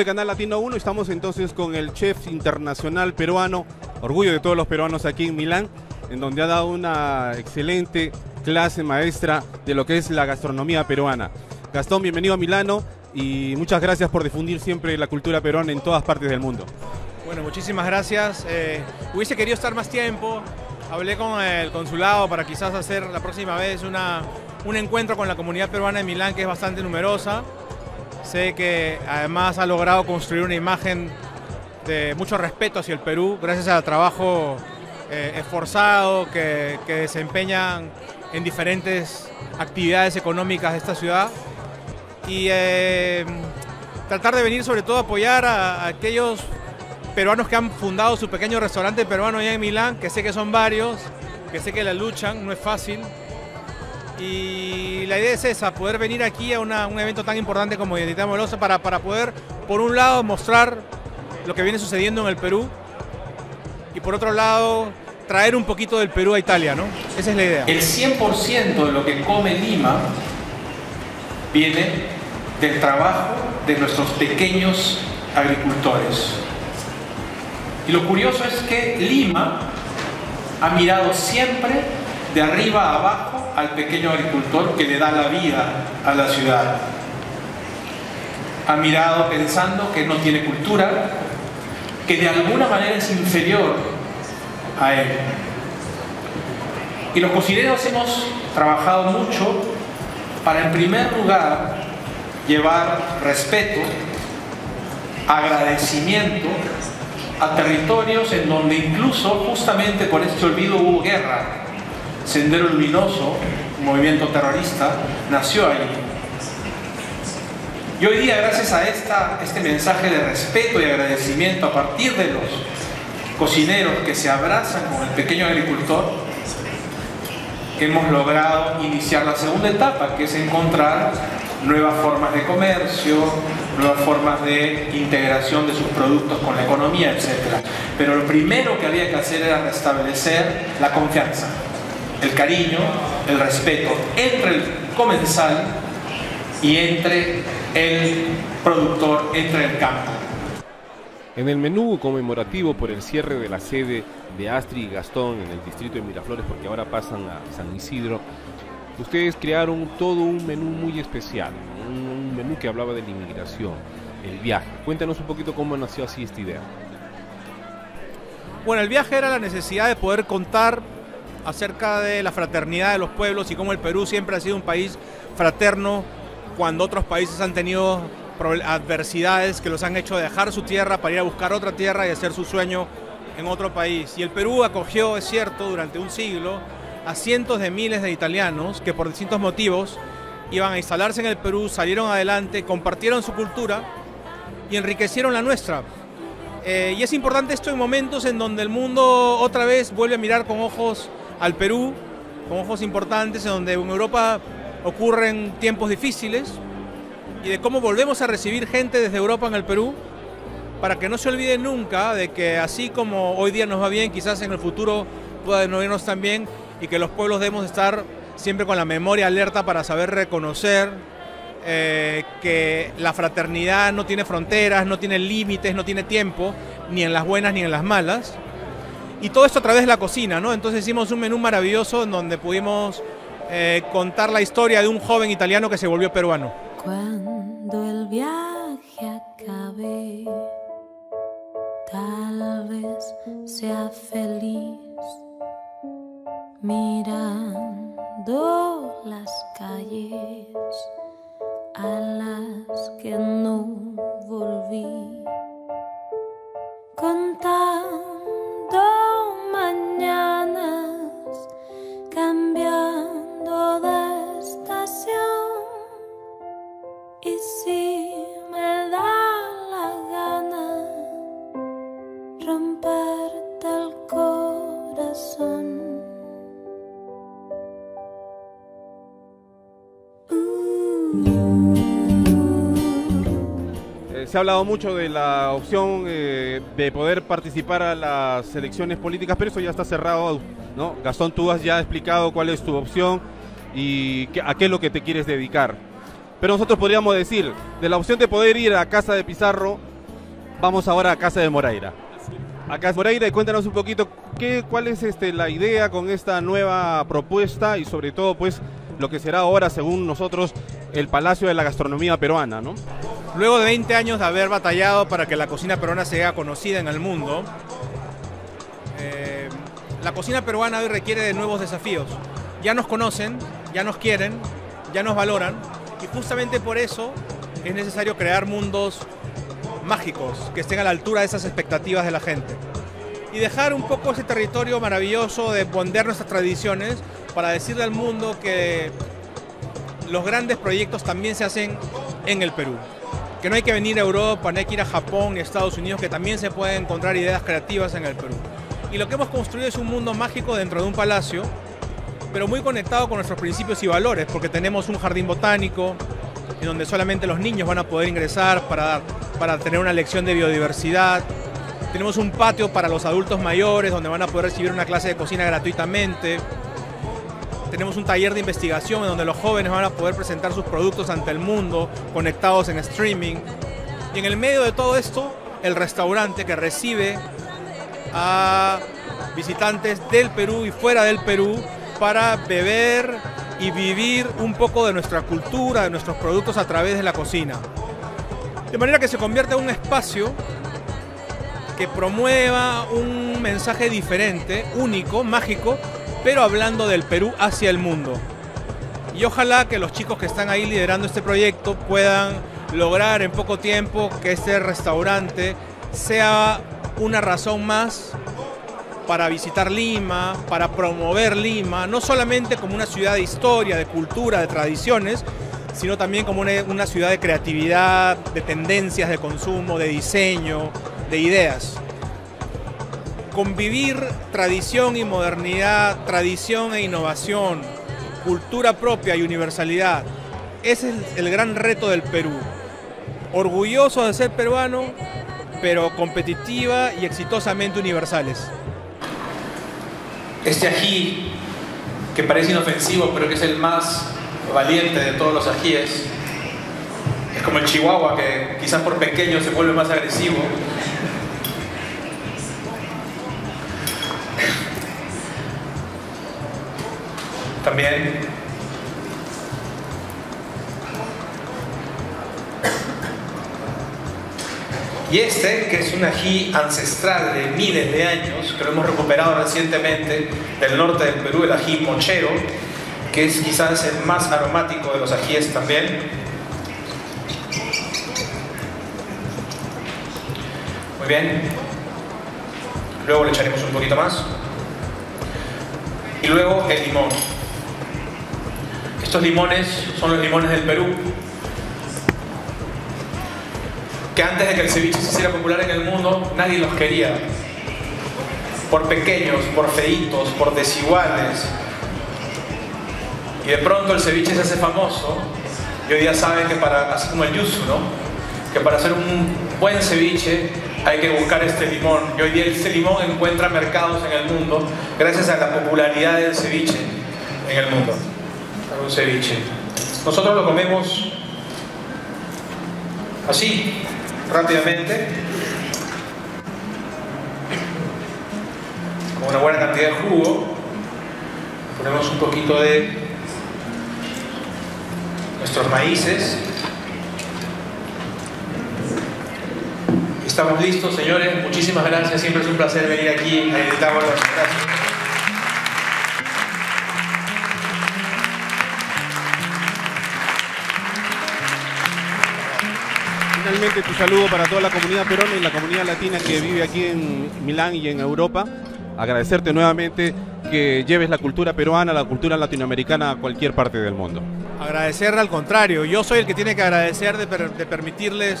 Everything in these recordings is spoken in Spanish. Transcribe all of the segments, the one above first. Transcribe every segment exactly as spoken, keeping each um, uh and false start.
de Canal Latino uno, estamos entonces con el chef internacional peruano, orgullo de todos los peruanos aquí en Milán, en donde ha dado una excelente clase maestra de lo que es la gastronomía peruana. Gastón, bienvenido a Milano y muchas gracias por difundir siempre la cultura peruana en todas partes del mundo. Bueno, muchísimas gracias. Eh, hubiese querido estar más tiempo, hablé con el consulado para quizás hacer la próxima vez una, un encuentro con la comunidad peruana en Milán, que es bastante numerosa. Sé que además ha logrado construir una imagen de mucho respeto hacia el Perú, gracias al trabajo eh, esforzado que, que desempeñan en diferentes actividades económicas de esta ciudad. Y eh, tratar de venir sobre todo a apoyar a, a aquellos peruanos que han fundado su pequeño restaurante peruano allá en Milán, que sé que son varios, que sé que la luchan, no es fácil. Y la idea es esa, poder venir aquí a una, un evento tan importante como Identità Golose para, para poder, por un lado, mostrar lo que viene sucediendo en el Perú y, por otro lado, traer un poquito del Perú a Italia, ¿no? Esa es la idea. El cien por ciento de lo que come Lima viene del trabajo de nuestros pequeños agricultores. Y lo curioso es que Lima ha mirado siempre de arriba a abajo al pequeño agricultor que le da la vida a la ciudad. Ha mirado pensando que no tiene cultura, que de alguna manera es inferior a él. Y los cocineros hemos trabajado mucho para, en primer lugar, llevar respeto, agradecimiento a territorios en donde incluso justamente con este olvido hubo guerra. Sendero Luminoso, un movimiento terrorista, nació allí. Y hoy día, gracias a esta, este mensaje de respeto y agradecimiento a partir de los cocineros que se abrazan con el pequeño agricultor, hemos logrado iniciar la segunda etapa, que es encontrar nuevas formas de comercio, nuevas formas de integración de sus productos con la economía, etcétera. Pero lo primero que había que hacer era restablecer la confianza, el cariño, el respeto entre el comensal y entre el productor, entre el campo. En el menú conmemorativo por el cierre de la sede de Astrid y Gastón en el distrito de Miraflores, porque ahora pasan a San Isidro, ustedes crearon todo un menú muy especial, un menú que hablaba de la inmigración, el viaje. Cuéntanos un poquito cómo nació así esta idea. Bueno, el viaje era la necesidad de poder contar acerca de la fraternidad de los pueblos y cómo el Perú siempre ha sido un país fraterno cuando otros países han tenido adversidades que los han hecho dejar su tierra para ir a buscar otra tierra y hacer su sueño en otro país. Y el Perú acogió, es cierto, durante un siglo a cientos de miles de italianos que por distintos motivos iban a instalarse en el Perú, salieron adelante, compartieron su cultura y enriquecieron la nuestra. Eh, y es importante esto en momentos en donde el mundo otra vez vuelve a mirar con ojos al Perú, con ojos importantes, en donde en Europa ocurren tiempos difíciles, y de cómo volvemos a recibir gente desde Europa en el Perú, para que no se olvide nunca de que así como hoy día nos va bien, quizás en el futuro pueda no irnos tan bien, y que los pueblos debemos estar siempre con la memoria alerta para saber reconocer eh, que la fraternidad no tiene fronteras, no tiene límites, no tiene tiempo, ni en las buenas ni en las malas. Y todo esto a través de la cocina, ¿no? Entonces hicimos un menú maravilloso en donde pudimos eh, contar la historia de un joven italiano que se volvió peruano. Cuando el viaje acabe, tal vez sea feliz mirando las calles a las que no volví. Contando mañanas, cambiando de estación, y si me da la gana, romperte el corazón. Se ha hablado mucho de la opción eh, de poder participar a las elecciones políticas, pero eso ya está cerrado, ¿no? Gastón, tú has ya explicado cuál es tu opción y qué, a qué es lo que te quieres dedicar. Pero nosotros podríamos decir, de la opción de poder ir a Casa de Pizarro Vamos ahora a Casa de Moreira. A Casa de Moreira, y cuéntanos un poquito qué, cuál es este, la idea con esta nueva propuesta y sobre todo pues lo que será ahora, según nosotros, el Palacio de la Gastronomía Peruana, ¿no? Luego de veinte años de haber batallado para que la cocina peruana sea conocida en el mundo, eh, la cocina peruana hoy requiere de nuevos desafíos. Ya nos conocen, ya nos quieren, ya nos valoran, y justamente por eso es necesario crear mundos mágicos que estén a la altura de esas expectativas de la gente y dejar un poco ese territorio maravilloso de poner nuestras tradiciones para decirle al mundo que los grandes proyectos también se hacen en el Perú, que no hay que venir a Europa, no hay que ir a Japón y Estados Unidos, que también se pueden encontrar ideas creativas en el Perú. Y lo que hemos construido es un mundo mágico dentro de un palacio, pero muy conectado con nuestros principios y valores, porque tenemos un jardín botánico en donde solamente los niños van a poder ingresar para, dar, para tener una lección de biodiversidad. Tenemos un patio para los adultos mayores donde van a poder recibir una clase de cocina gratuitamente. Tenemos un taller de investigación en donde los jóvenes van a poder presentar sus productos ante el mundo, conectados en streaming. Y en el medio de todo esto, el restaurante que recibe a visitantes del Perú y fuera del Perú para beber y vivir un poco de nuestra cultura, de nuestros productos a través de la cocina. De manera que se convierte en un espacio que promueva un mensaje diferente, único, mágico, pero hablando del Perú hacia el mundo. Y ojalá que los chicos que están ahí liderando este proyecto puedan lograr en poco tiempo que este restaurante sea una razón más para visitar Lima, para promover Lima, no solamente como una ciudad de historia, de cultura, de tradiciones, sino también como una, una ciudad de creatividad, de tendencias de consumo, de diseño, de ideas. Convivir tradición y modernidad, tradición e innovación, cultura propia y universalidad. Ese es el gran reto del Perú. Orgulloso de ser peruano, pero competitiva y exitosamente universales. Este ají, que parece inofensivo, pero que es el más valiente de todos los ajíes, es como el chihuahua, que quizás por pequeño se vuelve más agresivo. También y este, que es un ají ancestral de miles de años, que lo hemos recuperado recientemente del norte del Perú, el ají mochero, que es quizás el más aromático de los ajíes también. Muy bien, luego le echaremos un poquito más, y luego el limón. Estos limones son los limones del Perú, que antes de que el ceviche se hiciera popular en el mundo, nadie los quería. Por pequeños, por feitos, por desiguales. Y de pronto el ceviche se hace famoso. Y hoy día saben que para, así como el yuzu, ¿no? Que para hacer un buen ceviche hay que buscar este limón. Y hoy día este limón encuentra mercados en el mundo gracias a la popularidad del ceviche en el mundo. Un ceviche. Nosotros lo comemos así, rápidamente, con una buena cantidad de jugo. Ponemos un poquito de nuestros maíces. Estamos listos, señores. Muchísimas gracias. Siempre es un placer venir aquí a Identità Golose. Finalmente, tu saludo para toda la comunidad peruana y la comunidad latina que vive aquí en Milán y en Europa. Agradecerte nuevamente que lleves la cultura peruana, la cultura latinoamericana a cualquier parte del mundo. Agradecer al contrario, yo soy el que tiene que agradecer de, per de permitirles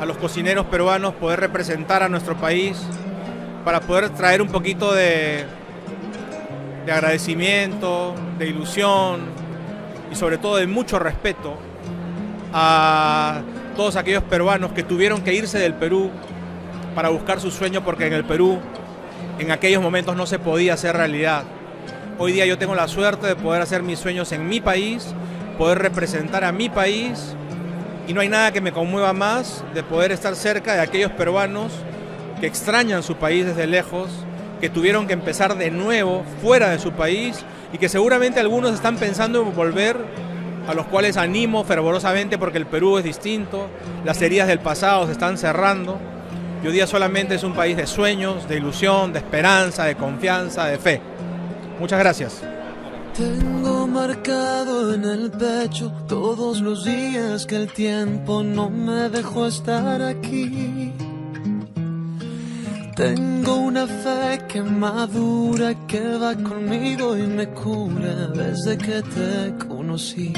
a los cocineros peruanos poder representar a nuestro país, para poder traer un poquito de, de agradecimiento, de ilusión y sobre todo de mucho respeto a todos aquellos peruanos que tuvieron que irse del Perú para buscar su sueño, porque en el Perú en aquellos momentos no se podía hacer realidad. Hoy día yo tengo la suerte de poder hacer mis sueños en mi país, poder representar a mi país Y no hay nada que me conmueva más de poder estar cerca de aquellos peruanos que extrañan su país desde lejos, que tuvieron que empezar de nuevo fuera de su país y que seguramente algunos están pensando en volver, a los cuales animo fervorosamente porque el Perú es distinto, las heridas del pasado se están cerrando y hoy día solamente es un país de sueños, de ilusión, de esperanza, de confianza, de fe. Muchas gracias. Tengo marcado en el pecho todos los días que el tiempo no me dejó estar aquí. Tengo una fe que madura, que va conmigo y me cura desde que te conocí.